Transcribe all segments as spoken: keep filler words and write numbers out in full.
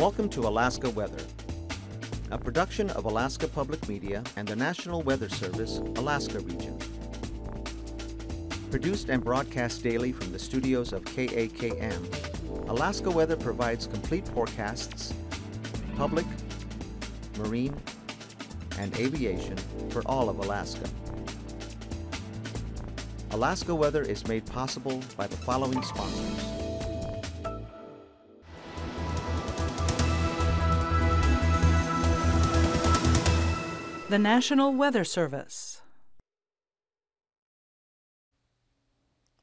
Welcome to Alaska Weather, a production of Alaska Public Media and the National Weather Service, Alaska Region. Produced and broadcast daily from the studios of K A K M, Alaska Weather provides complete forecasts, public, marine, and aviation for all of Alaska. Alaska Weather is made possible by the following sponsors. The National Weather Service.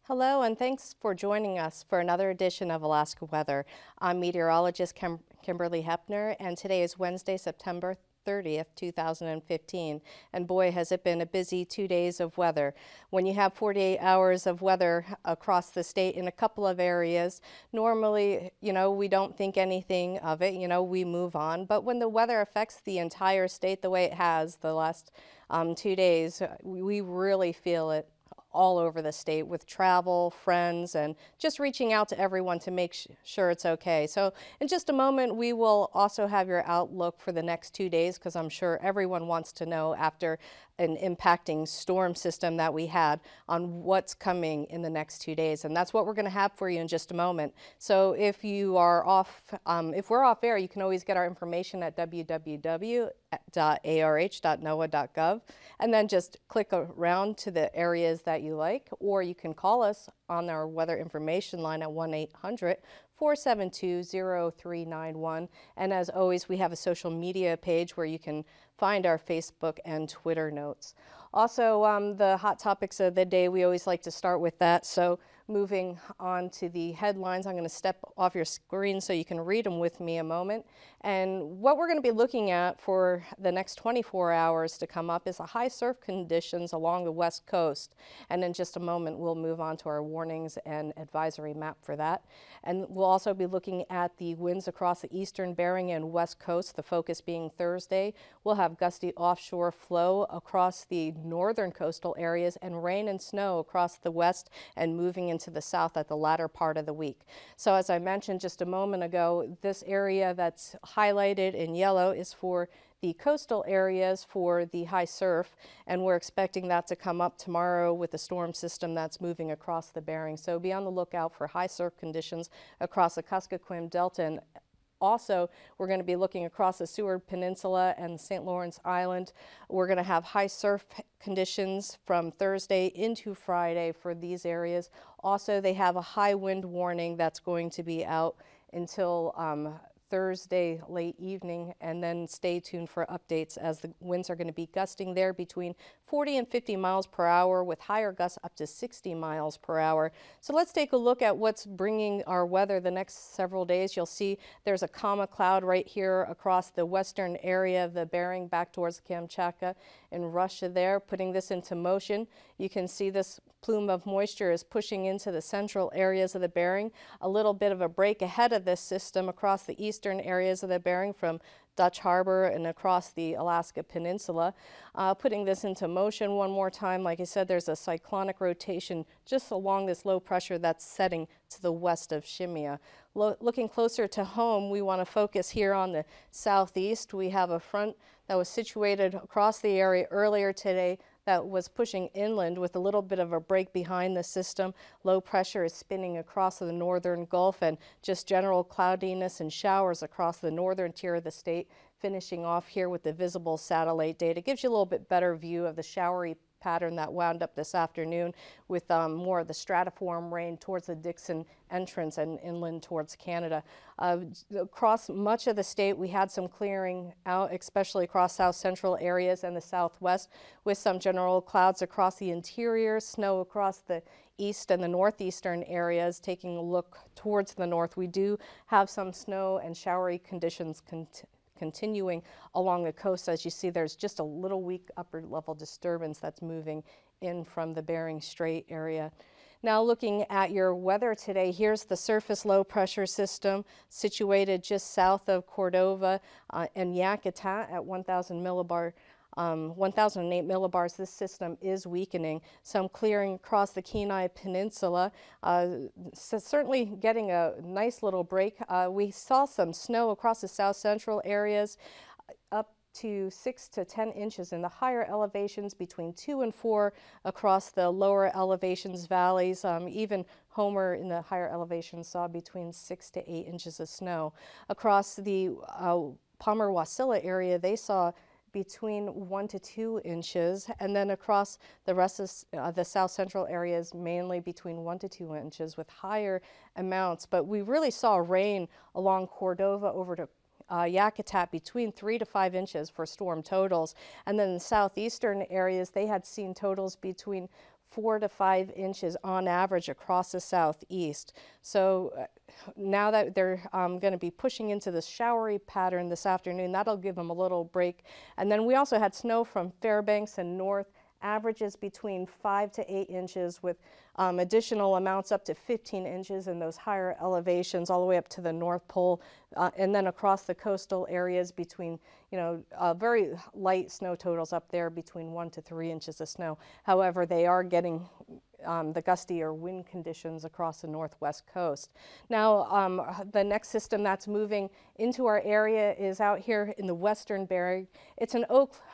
Hello, and thanks for joining us for another edition of Alaska Weather. I'm meteorologist Kem Kimberly Hoeppner, and today is Wednesday, September thirtieth, two thousand fifteen. And boy, has it been a busy two days of weather. When you have forty-eight hours of weather across the state in a couple of areas, normally, you know, we don't think anything of it, you know, we move on. But when the weather affects the entire state the way it has the last um, two days, we really feel it all over the state with travel, friends, and just reaching out to everyone to make sure it's okay. So in just a moment, we will also have your outlook for the next two days because I'm sure everyone wants to know after an impacting storm system that we had on what's coming in the next two days. And that's what we're gonna have for you in just a moment. So if you are off, um, if we're off air, you can always get our information at w w w dot a r h dot n o a a dot gov and then just click around to the areas that you you like, or you can call us on our weather information line at one eight hundred, four seven two, zero three nine one. And as always, we have a social media page where you can find our Facebook and Twitter notes. Also, um, the hot topics of the day, we always like to start with that. So moving on to the headlines, I'm going to step off your screen so you can read them with me a moment. And what we're going to be looking at for the next twenty-four hours to come up is the high surf conditions along the west coast. And in just a moment, we'll move on to our warnings and advisory map for that. And we'll also be looking at the winds across the eastern Bering and west coast, the focus being Thursday. We'll have gusty offshore flow across the northern coastal areas and rain and snow across the west and moving into the south at the latter part of the week. So as I mentioned just a moment ago, this area that's highlighted in yellow is for the coastal areas for the high surf, and we're expecting that to come up tomorrow with a storm system that's moving across the Bering. So be on the lookout for high surf conditions across the Kuskokwim Delta, and also, we're going to be looking across the Seward Peninsula and Saint Lawrence Island. We're going to have high surf conditions from Thursday into Friday for these areas. Also, they have a high wind warning that's going to be out until um, Thursday late evening, and then stay tuned for updates as the winds are going to be gusting there between forty and fifty miles per hour with higher gusts up to sixty miles per hour. So let's take a look at what's bringing our weather the next several days. You'll see there's a comma cloud right here across the western area of the Bering back towards Kamchatka in Russia there, putting this into motion. You can see this plume of moisture is pushing into the central areas of the Bering. A little bit of a break ahead of this system across the east eastern areas of the Bering from Dutch Harbor and across the Alaska Peninsula. Uh, putting this into motion one more time, like I said, there's a cyclonic rotation just along this low pressure that's setting to the west of Shemya. Lo looking closer to home, we want to focus here on the southeast. We have a front that was situated across the area earlier today that was pushing inland with a little bit of a break behind the system. Low pressure is spinning across the northern Gulf and just general cloudiness and showers across the northern tier of the state. Finishing off here with the visible satellite data. Gives you a little bit better view of the showery pattern that wound up this afternoon with um, more of the stratiform rain towards the Dixon entrance and inland towards Canada. Uh, across much of the state, we had some clearing out, especially across south central areas and the southwest, with some general clouds across the interior, snow across the east and the northeastern areas. Taking a look towards the north, we do have some snow and showery conditions continuing. Continuing along the coast. As you see, there's just a little weak upper level disturbance that's moving in from the Bering Strait area. Now looking at your weather today, here's the surface low pressure system situated just south of Cordova uh, and Yakutat at one thousand millibar. Um, one thousand eight millibars. This system is weakening. Some clearing across the Kenai Peninsula, uh, so certainly getting a nice little break. Uh, we saw some snow across the south central areas, up to six to ten inches in the higher elevations, between two and four across the lower elevations valleys. Um, even Homer in the higher elevations saw between six to eight inches of snow. Across the uh, Palmer Wasilla area, they saw between one to two inches, and then across the rest of uh, the south central areas, mainly between one to two inches with higher amounts. But we really saw rain along Cordova over to uh, Yakutat between three to five inches for storm totals. And then the southeastern areas, they had seen totals between four to five inches on average across the southeast. So uh, now that they're um, going to be pushing into the showery pattern this afternoon, that'll give them a little break. And then we also had snow from Fairbanks and north, averages between five to eight inches with um, additional amounts up to fifteen inches in those higher elevations all the way up to the North Pole, uh, and then across the coastal areas between, you know, uh, very light snow totals up there between one to three inches of snow. However, they are getting Um, the gustier wind conditions across the northwest coast. Now um, the next system that's moving into our area is out here in the western Bering. It's an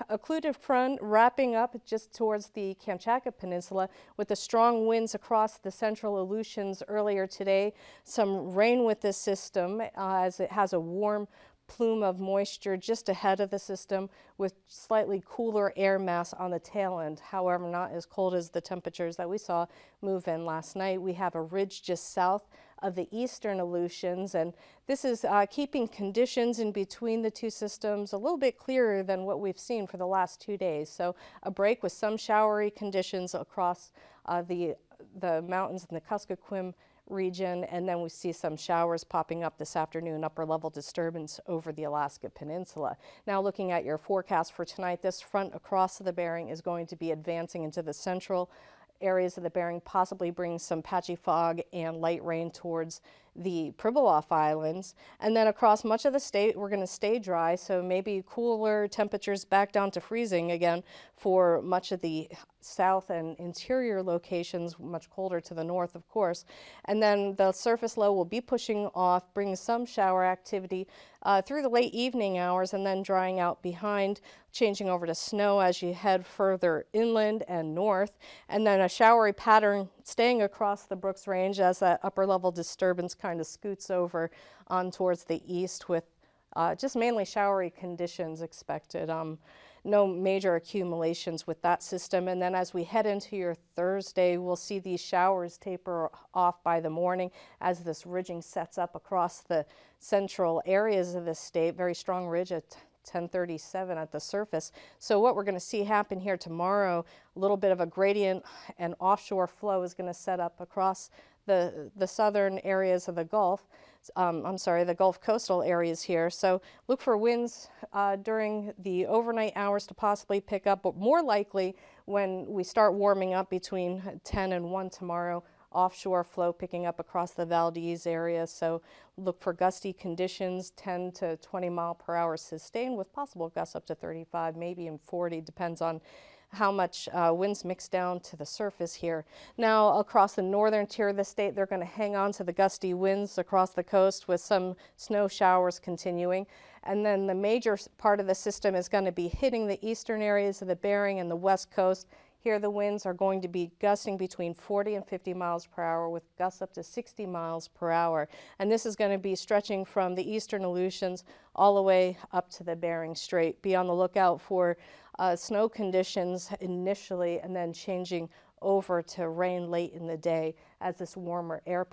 occlusive front wrapping up just towards the Kamchatka Peninsula with the strong winds across the central Aleutians earlier today. Some rain with this system uh, as it has a warm plume of moisture just ahead of the system with slightly cooler air mass on the tail end. However, not as cold as the temperatures that we saw move in last night. We have a ridge just south of the eastern Aleutians, and this is uh, keeping conditions in between the two systems a little bit clearer than what we've seen for the last two days. So a break with some showery conditions across uh, the, the mountains in the Kuskokwim region, and then we see some showers popping up this afternoon, upper level disturbance over the Alaska Peninsula. Now looking at your forecast for tonight, this front across the Bering is going to be advancing into the central areas of the Bering, possibly bringing some patchy fog and light rain towards the Pribilof Islands. And then across much of the state, we're going to stay dry, so maybe cooler temperatures back down to freezing again for much of the south and interior locations, much colder to the north, of course. And then the surface low will be pushing off, bringing some shower activity uh, through the late evening hours and then drying out behind, changing over to snow as you head further inland and north. And then a showery pattern staying across the Brooks Range as that upper level disturbance kind of scoots over on towards the east with uh, just mainly showery conditions expected. Um, no major accumulations with that system. And then as we head into your Thursday, we'll see these showers taper off by the morning as this ridging sets up across the central areas of the state. Very strong ridge at ten thirty-seven at the surface. So what we're going to see happen here tomorrow, a little bit of a gradient and offshore flow is going to set up across the the southern areas of the Gulf. Um, I'm sorry, the Gulf coastal areas here. So look for winds uh, during the overnight hours to possibly pick up, but more likely when we start warming up between ten and one tomorrow, offshore flow picking up across the Valdez area. So look for gusty conditions, ten to twenty mile per hour sustained with possible gusts up to thirty-five, maybe in forty, depends on how much uh, winds mix down to the surface here. Now across the northern tier of the state, they're going to hang on to the gusty winds across the coast with some snow showers continuing. And then the major part of the system is going to be hitting the eastern areas of the Bering and the west coast. Here the winds are going to be gusting between forty and fifty miles per hour with gusts up to sixty miles per hour. And this is going to be stretching from the eastern Aleutians all the way up to the Bering Strait. Be on the lookout for uh, snow conditions initially and then changing over to rain late in the day as this warmer air,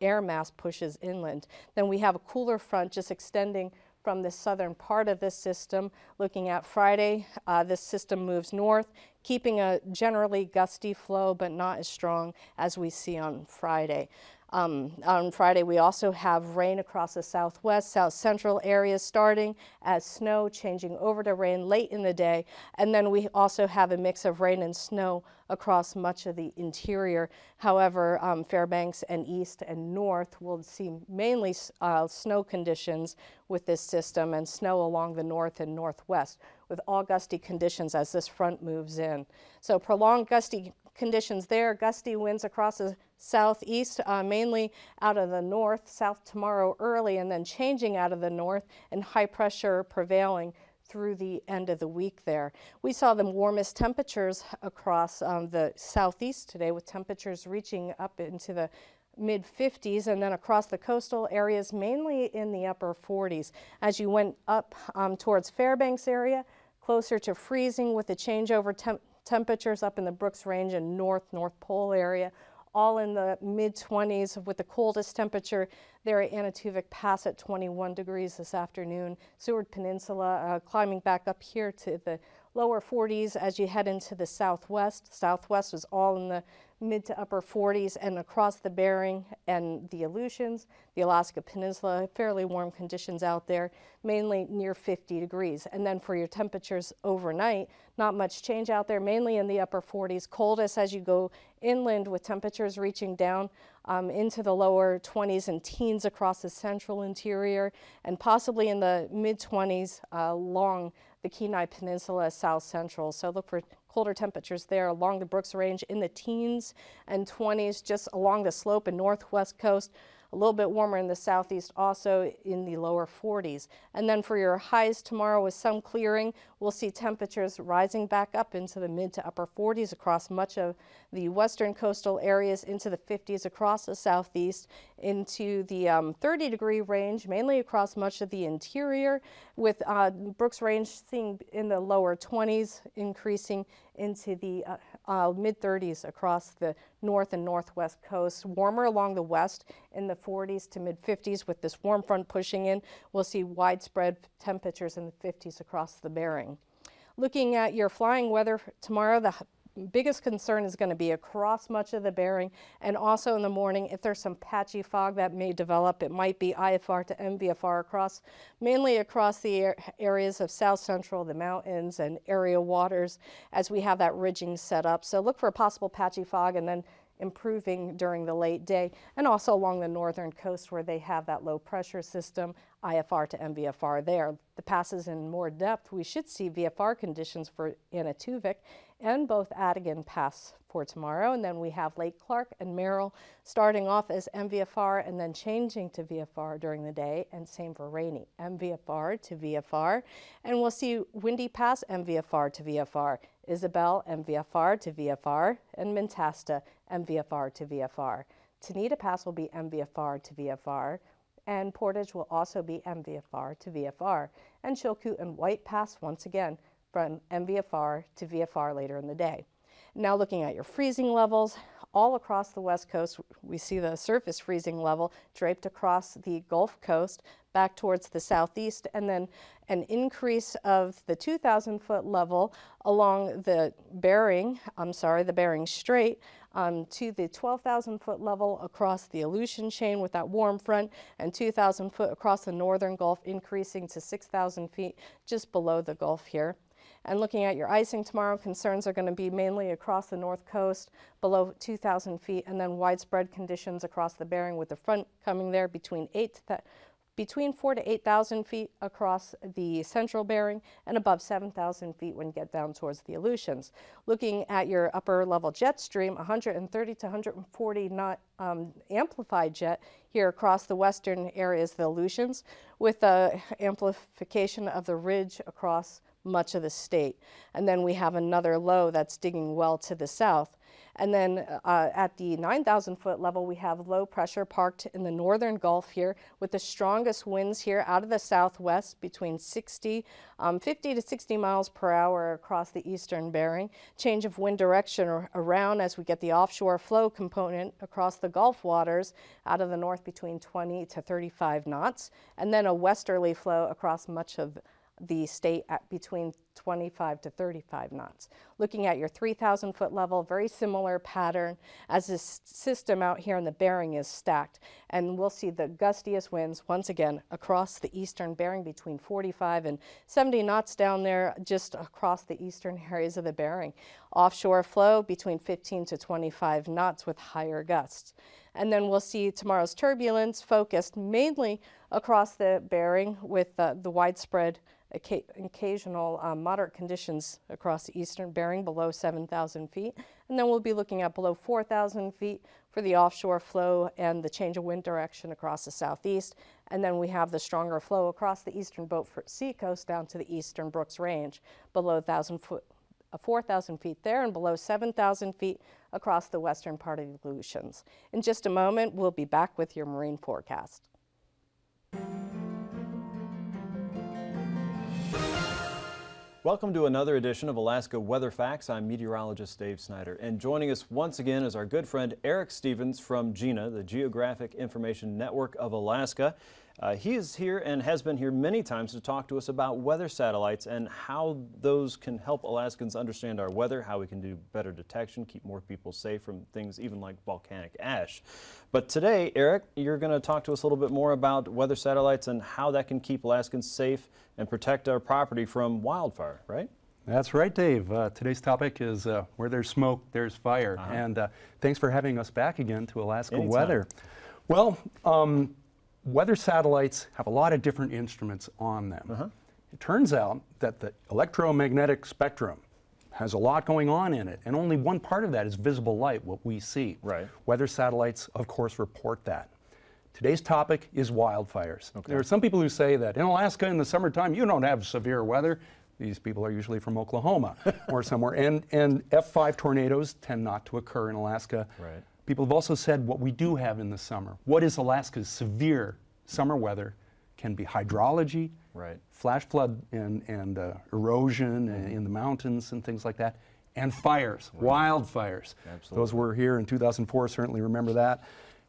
air mass pushes inland. Then we have a cooler front just extending from the southern part of this system. Looking at Friday, uh, this system moves north, keeping a generally gusty flow, but not as strong as we see on Friday. Um, on Friday, we also have rain across the southwest, south central areas starting as snow, changing over to rain late in the day. And then we also have a mix of rain and snow across much of the interior. However, um, Fairbanks and east and north will see mainly uh, snow conditions with this system, and snow along the north and northwest, with all gusty conditions as this front moves in. So prolonged gusty conditions there, gusty winds across the southeast, uh, mainly out of the north, south tomorrow early, and then changing out of the north, and high pressure prevailing through the end of the week there. We saw the warmest temperatures across um, the southeast today, with temperatures reaching up into the mid fifties, and then across the coastal areas mainly in the upper forties. As you went up um, towards Fairbanks area, closer to freezing, with the changeover temp temperatures up in the Brooks Range and north, North Pole area, all in the mid twenties, with the coldest temperature there at Anatuvuk Pass at twenty-one degrees this afternoon. Seward Peninsula uh, climbing back up here to the lower forties as you head into the southwest. Southwest was all in the mid to upper forties, and across the Bering and the Aleutians, the Alaska Peninsula, fairly warm conditions out there, mainly near fifty degrees. And then for your temperatures overnight, not much change out there, mainly in the upper forties. Coldest as you go inland, with temperatures reaching down um, into the lower twenties and teens across the central interior, and possibly in the mid twenties uh, along the Kenai Peninsula, south central. So look for colder temperatures there along the Brooks Range in the teens and twenties, just along the slope and northwest coast. A little bit warmer in the southeast, also in the lower forties. And then for your highs tomorrow, with some clearing, we'll see temperatures rising back up into the mid to upper forties across much of the western coastal areas, into the fifties across the southeast, into the um, thirty degree range, mainly across much of the interior, with uh, Brooks Range seeing in the lower twenties, increasing into the uh, uh, mid thirties across the north and northwest coast. Warmer along the west in the forties to mid fifties, with this warm front pushing in. We'll see widespread temperatures in the fifties across the Bering. Looking at your flying weather tomorrow, the biggest concern is going to be across much of the Bering, and also in the morning, if there's some patchy fog that may develop, it might be I F R to M V F R across, mainly across the areas of south central, the mountains and area waters, as we have that ridging set up. So look for a possible patchy fog, and then improving during the late day, and also along the northern coast, where they have that low pressure system, I F R to M V F R there. The passes in more depth, we should see V F R conditions for Anatuvuk and both Adigan Pass for tomorrow, and then we have Lake Clark and Merrill starting off as M V F R and then changing to V F R during the day, and same for Rainy, M V F R to V F R, and we'll see Windy Pass M V F R to V F R, Isabel M V F R to V F R, and Mintasta M V F R to V F R. Tanita Pass will be M V F R to V F R, and Portage will also be M V F R to V F R, and Chilkoot and White Pass once again from M V F R to V F R later in the day. Now looking at your freezing levels, all across the west coast, we see the surface freezing level draped across the Gulf Coast back towards the southeast, and then an increase of the two thousand foot level along the Bering, I'm sorry, the Bering Strait, um, to the twelve thousand foot level across the Aleutian chain with that warm front, and two thousand foot across the northern Gulf, increasing to six thousand feet just below the Gulf here. And looking at your icing tomorrow, concerns are going to be mainly across the north coast below two thousand feet, and then widespread conditions across the Bering, with the front coming there between eight to between four to eight thousand feet across the central Bering, and above seven thousand feet when you get down towards the Aleutians. Looking at your upper level jet stream, one hundred thirty to one hundred forty knot um, amplified jet here across the western areas, the Aleutians, with the amplification of the ridge across much of the state. And then we have another low that's digging well to the south. And then uh, at the nine thousand foot level, we have low pressure parked in the northern Gulf here, with the strongest winds here out of the southwest between sixty, um, fifty to sixty miles per hour across the eastern Bering. Change of wind direction around as we get the offshore flow component across the Gulf waters out of the north between twenty to thirty-five knots, and then a westerly flow across much of the state at between twenty-five to thirty-five knots. Looking at your three thousand foot level, very similar pattern as this system out here in the Bering is stacked. And we'll see the gustiest winds once again across the eastern Bering between forty-five and seventy knots down there, just across the eastern areas of the Bering. Offshore flow between fifteen to twenty-five knots with higher gusts. And then we'll see tomorrow's turbulence focused mainly across the Bering with uh, the widespread occasional um, moderate conditions across the eastern Bering below seven thousand feet. And then we'll be looking at below four thousand feet for the offshore flow and the change of wind direction across the southeast. And then we have the stronger flow across the eastern Beaufort Sea coast down to the eastern Brooks Range below one thousand foot, four thousand feet there and below seven thousand feet across the western part of the Aleutians. In just a moment, we'll be back with your marine forecast. Welcome to another edition of Alaska Weather Facts. I'm meteorologist Dave Snyder, and joining us once again is our good friend Eric Stevens from GINA, the Geographic Information Network of Alaska. Uh, he is here and has been here many times to talk to us about weather satellites and how those can help Alaskans understand our weather, how we can do better detection, keep more people safe from things even like volcanic ash. But today, Eric, you're going to talk to us a little bit more about weather satellites and how that can keep Alaskans safe and protect our property from wildfire, right? That's right, Dave. Uh, today's topic is uh, where there's smoke, there's fire. Uh-huh. And uh, thanks for having us back again to Alaska Anytime. Weather. Well, um, weather satellites have a lot of different instruments on them. Uh-huh. It turns out that the electromagnetic spectrum has a lot going on in it, and only one part of that is visible light, what we see. Right. Weather satellites, of course, report that. Today's topic is wildfires. Okay. There are some people who say that in Alaska in the summertime you don't have severe weather. These people are usually from Oklahoma or somewhere, and, and F five tornadoes tend not to occur in Alaska. Right. People have also said what we do have in the summer. What is Alaska's severe summer weather can be hydrology, right. flash flood and, and uh, erosion mm-hmm. in the mountains and things like that, and fires, right. wildfires. Absolutely. Those were here in two thousand four, certainly remember that.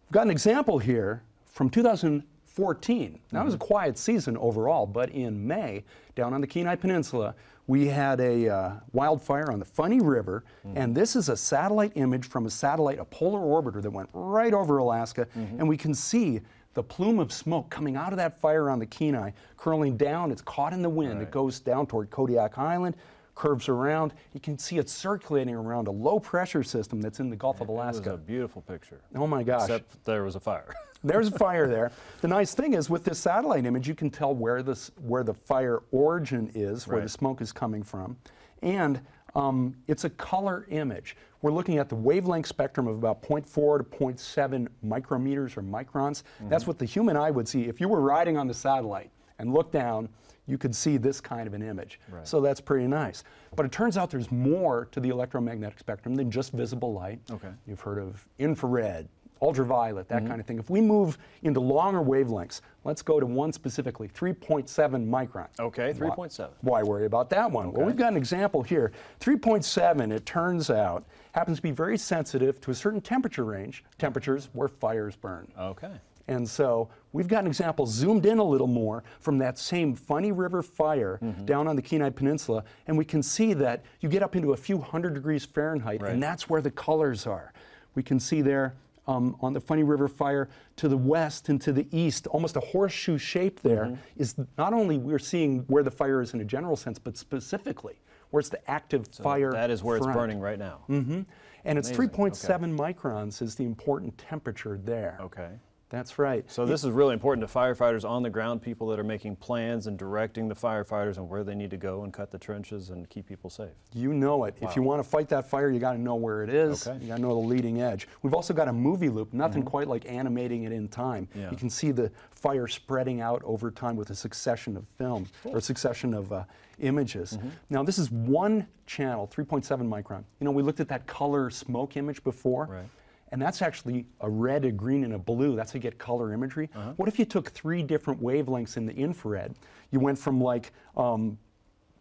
We've got an example here from two thousand fourteen. Now, it was a quiet season overall, but in May, down on the Kenai Peninsula, we had a uh, wildfire on the Funny River, mm. and this is a satellite image from a satellite, a polar orbiter that went right over Alaska, mm-hmm. and we can see the plume of smoke coming out of that fire on the Kenai, curling down. It's caught in the wind. Right. It goes down toward Kodiak Island, curves around. You can see it circulating around a low pressure system that's in the Gulf of Alaska. It was a beautiful picture. Oh my gosh. Except there was a fire. There's a fire there. The nice thing is with this satellite image you can tell where, this, where the fire origin is, where right. the smoke is coming from, and um, it's a color image. We're looking at the wavelength spectrum of about zero point four to zero point seven micrometers or microns. Mm-hmm. That's what the human eye would see if you were riding on the satellite and looked down. You could see this kind of an image. Right. So that's pretty nice. But it turns out there's more to the electromagnetic spectrum than just visible light. Okay. You've heard of infrared, ultraviolet, that mm-hmm. kind of thing. If we move into longer wavelengths, let's go to one specifically, three point seven micron. Okay, three point seven. Why, why worry about that one? Okay. Well, we've got an example here. three point seven, it turns out, happens to be very sensitive to a certain temperature range, temperatures where fires burn. Okay. And so we've got an example zoomed in a little more from that same Funny River fire mm-hmm. down on the Kenai Peninsula, and we can see that you get up into a few hundred degrees Fahrenheit, right. and that's where the colors are. We can see there um, on the Funny River fire to the west and to the east, almost a horseshoe shape there, mm-hmm. is not only we're seeing where the fire is in a general sense, but specifically where it's the active so fire that is where front. It's burning right now. Mm-hmm. And Amazing. It's three point seven okay. microns is the important temperature there. Okay. That's right. So this is really important to firefighters on the ground, people that are making plans and directing the firefighters on where they need to go and cut the trenches and keep people safe. You know it. Wow. If you want to fight that fire, you got to know where it is. Okay. You got to know the leading edge. We've also got a movie loop, nothing mm-hmm. quite like animating it in time. Yeah. You can see the fire spreading out over time with a succession of films cool. or a succession of uh, images. Mm-hmm. Now this is one channel, three point seven micron. You know, we looked at that color smoke image before. Right. And that's actually a red, a green, and a blue. That's how you get color imagery. Uh-huh. What if you took three different wavelengths in the infrared? You went from like um,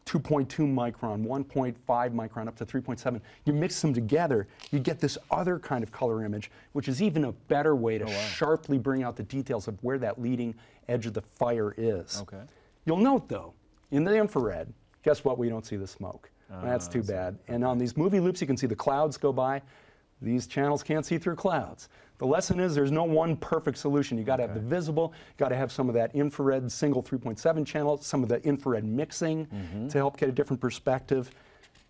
two point two micron, one point five micron, up to three point seven. You mix them together, you get this other kind of color image, which is even a better way to oh, wow. sharply bring out the details of where that leading edge of the fire is. Okay. You'll note, though, in the infrared, Guess what? We don't see the smoke. Uh, That's too bad. Okay. And on these movie loops, you can see the clouds go by. These channels can't see through clouds. The lesson is there's no one perfect solution. You've got to okay. have the visible, you've got to have some of that infrared single three point seven channel, some of the infrared mixing mm-hmm. to help get a different perspective.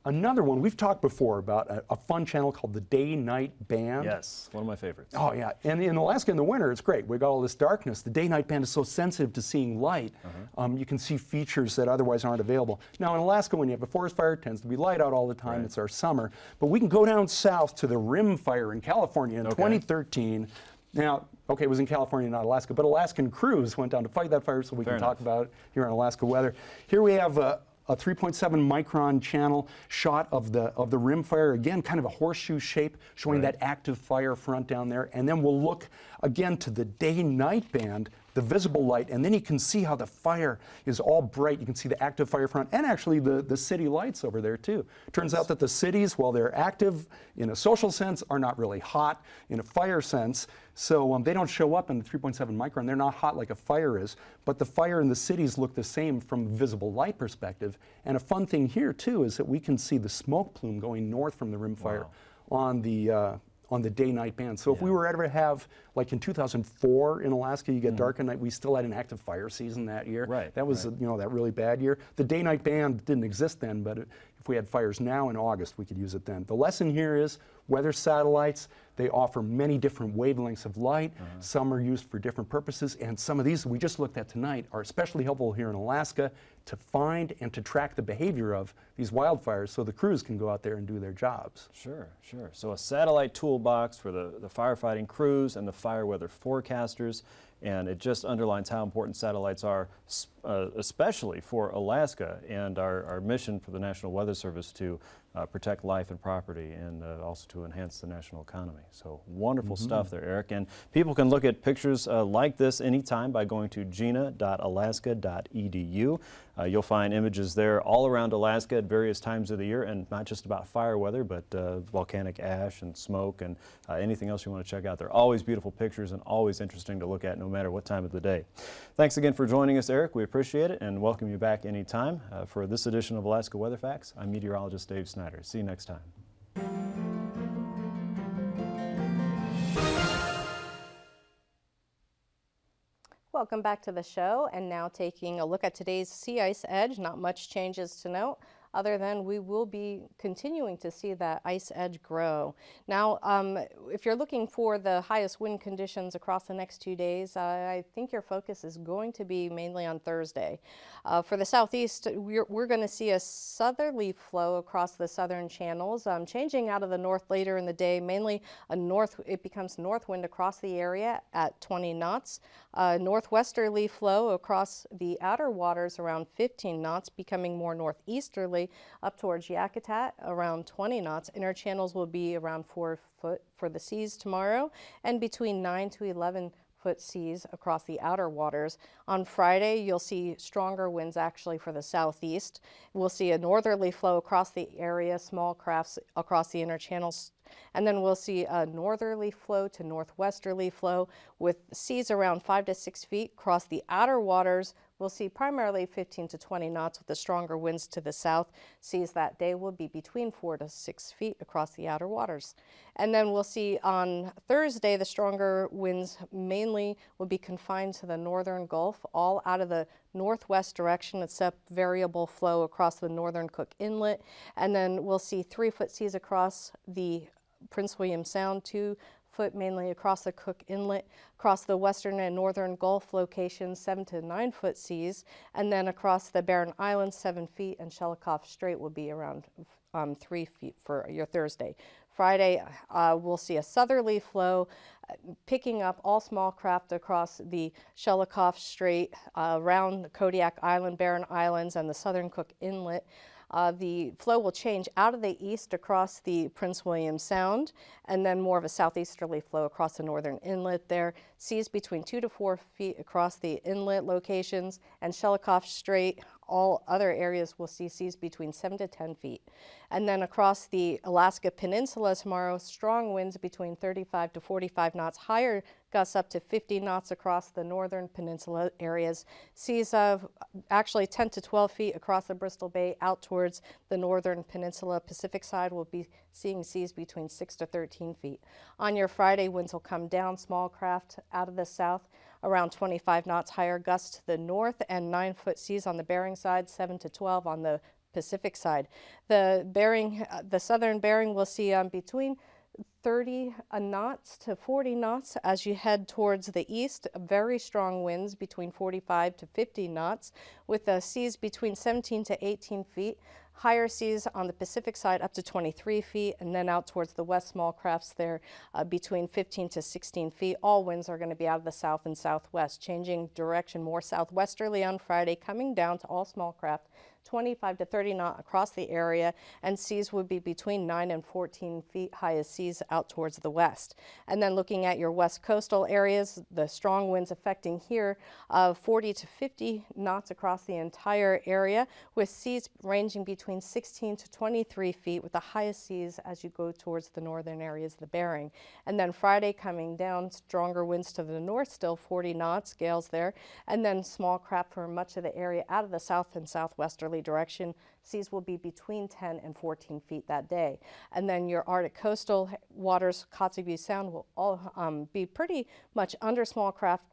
Another one, we've talked before about a, a fun channel called the Day-Night Band. Yes, one of my favorites. Oh, yeah. And in Alaska in the winter, it's great. We've got all this darkness. The Day-Night Band is so sensitive to seeing light. Uh-huh. um, you can see features that otherwise aren't available. Now, in Alaska, when you have a forest fire, it tends to be light out all the time. Right. It's our summer. But we can go down south to the Rim Fire in California in okay. twenty thirteen. Now, okay, it was in California, not Alaska, but Alaskan crews went down to fight that fire, so we Fair can enough. Talk about it here on Alaska Weather. Here we have uh, a three point seven micron channel shot of the of the rim fire, again kind of a horseshoe shape showing right. that active fire front down there, and then we'll look again to the day-night band, the visible light, and then you can see how the fire is all bright. You can see the active fire front and actually the the city lights over there too. Turns yes. out that the cities, while they're active in a social sense, are not really hot in a fire sense, so um, they don't show up in the three point seven micron. They're not hot like a fire is, but the fire in the cities look the same from visible light perspective. And a fun thing here too is that we can see the smoke plume going north from the rim fire wow. on the uh, on the day-night band. So yeah. if we were ever to have, like in two thousand four in Alaska, you get mm. dark at night, we still had an active fire season that year. Right, that was right. a, you know, that really bad year. The day-night band didn't exist then, but it, if we had fires now in August, we could use it then. The lesson here is weather satellites, they offer many different wavelengths of light. Uh-huh. Some are used for different purposes, and some of these we just looked at tonight are especially helpful here in Alaska to find and to track the behavior of these wildfires so the crews can go out there and do their jobs. Sure, sure. So a satellite toolbox for the, the firefighting crews and the fire weather forecasters. And it just underlines how important satellites are, uh, especially for Alaska and our, our mission for the National Weather Service to uh, protect life and property, and uh, also to enhance the national economy. So wonderful mm-hmm. stuff there, Eric. And people can look at pictures uh, like this anytime by going to gina dot alaska dot e d u. Uh, you'll find images there all around Alaska at various times of the year, and not just about fire weather, but uh, volcanic ash and smoke and uh, anything else you want to check out. They're always beautiful pictures and always interesting to look at, no matter what time of the day. Thanks again for joining us, Eric. We appreciate it and welcome you back anytime. Uh, for this edition of Alaska Weather Facts, I'm meteorologist Dave Snyder. See you next time. Welcome back to the show, and now taking a look at today's sea ice edge. Not much changes to note, other than we will be continuing to see that ice edge grow. Now, um, if you're looking for the highest wind conditions across the next two days, uh, I think your focus is going to be mainly on Thursday. Uh, for the southeast, we're, we're going to see a southerly flow across the southern channels, um, changing out of the north later in the day. Mainly a north, it becomes north wind across the area at twenty knots. Uh, northwesterly flow across the outer waters around fifteen knots, becoming more northeasterly up towards Yakutat around twenty knots. Inner channels will be around four foot for the seas tomorrow, and between nine to eleven foot seas across the outer waters. On Friday, you'll see stronger winds actually for the southeast. We'll see a northerly flow across the area, small crafts across the inner channels, and then we'll see a northerly flow to northwesterly flow with seas around five to six feet across the outer waters. We'll see primarily fifteen to twenty knots with the stronger winds to the south. Seas that day will be between four to six feet across the outer waters. And then we'll see on Thursday, the stronger winds mainly will be confined to the northern Gulf, all out of the northwest direction, except variable flow across the northern Cook Inlet. And then we'll see three foot seas across the Prince William Sound, two foot mainly across the Cook Inlet, across the western and northern Gulf locations, seven to nine foot seas, and then across the Barren Islands, seven feet, and Shelikoff Strait will be around um, three feet for your Thursday. Friday, uh, we'll see a southerly flow, uh, picking up all small craft across the Shelikoff Strait, uh, around Kodiak Island, Barren Islands, and the southern Cook Inlet. Uh, the flow will change out of the east across the Prince William Sound, and then more of a southeasterly flow across the northern inlet there. Seas between two to four feet across the inlet locations, and Shelikoff Strait All other areas will see seas between seven to ten feet. And then across the Alaska Peninsula tomorrow, strong winds between thirty-five to forty-five knots, higher gusts up to fifty knots across the northern peninsula areas. Seas of actually ten to twelve feet across the Bristol Bay out towards the northern peninsula. Pacific side will be seeing seas between six to thirteen feet. On your Friday, winds will come down, small craft out of the south, around twenty-five knots, higher gusts to the north, and nine foot seas on the Bering side, seven to twelve on the Pacific side. The Bering, uh, the southern Bering will see um, between thirty knots to forty knots as you head towards the east. Very strong winds between forty-five to fifty knots with the seas between seventeen to eighteen feet. Higher seas on the Pacific side up to twenty-three feet, and then out towards the west, small crafts there uh, between fifteen to sixteen feet. All winds are going to be out of the south and southwest, changing direction more southwesterly on Friday, coming down to all small craft twenty-five to thirty knot across the area, and seas would be between nine and fourteen feet, highest seas out towards the west. And then looking at your west coastal areas, the strong winds affecting here of uh, forty to fifty knots across the entire area, with seas ranging between sixteen to twenty-three feet, with the highest seas as you go towards the northern areas of the Bering. And then Friday coming down, stronger winds to the north, still forty knots, gales there, and then small craft for much of the area out of the south and southwesterly direction. Seas will be between ten and fourteen feet that day. And then your Arctic coastal waters, Kotzebue Sound, will all um, be pretty much under small craft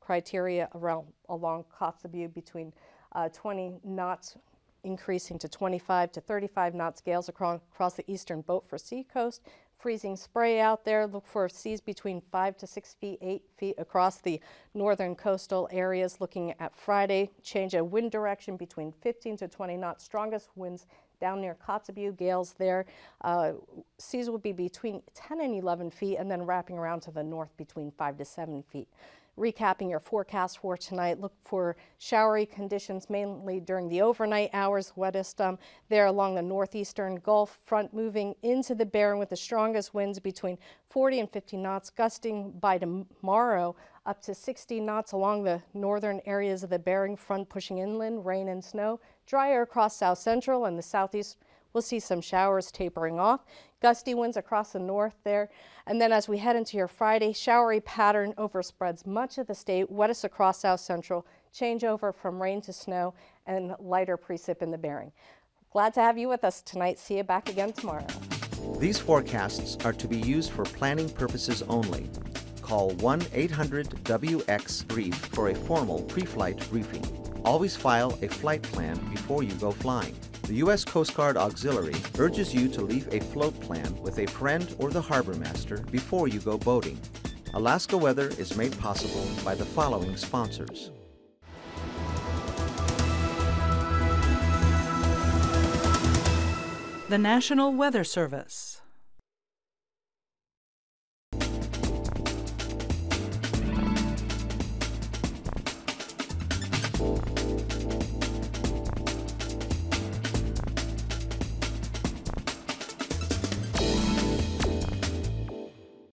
criteria around along Kotzebue, between uh, twenty knots increasing to twenty-five to thirty-five knots, gales across, across the eastern Beaufort Sea coast. Freezing spray out there. Look for seas between five to six feet, eight feet across the northern coastal areas. Looking at Friday, change of wind direction between fifteen to twenty knots. Strongest winds down near Kotzebue, gales there. Uh, seas will be between ten and eleven feet, and then wrapping around to the north between five to seven feet. Recapping your forecast for tonight, look for showery conditions mainly during the overnight hours, wettest um, there along the northeastern Gulf front, moving into the Bering with the strongest winds between forty and fifty knots, gusting by tomorrow up to sixty knots along the northern areas of the Bering front, pushing inland, rain and snow. Drier across south central and the southeast. We'll see some showers tapering off, gusty winds across the north there. And then as we head into your Friday, showery pattern overspreads much of the state, wettest across south central, changeover from rain to snow, and lighter precip in the Bering. Glad to have you with us tonight. See you back again tomorrow. These forecasts are to be used for planning purposes only. Call one eight hundred W X brief for a formal pre-flight briefing. Always file a flight plan before you go flying. The U S Coast Guard Auxiliary urges you to leave a float plan with a friend or the harbor master before you go boating. Alaska Weather is made possible by the following sponsors. The National Weather Service.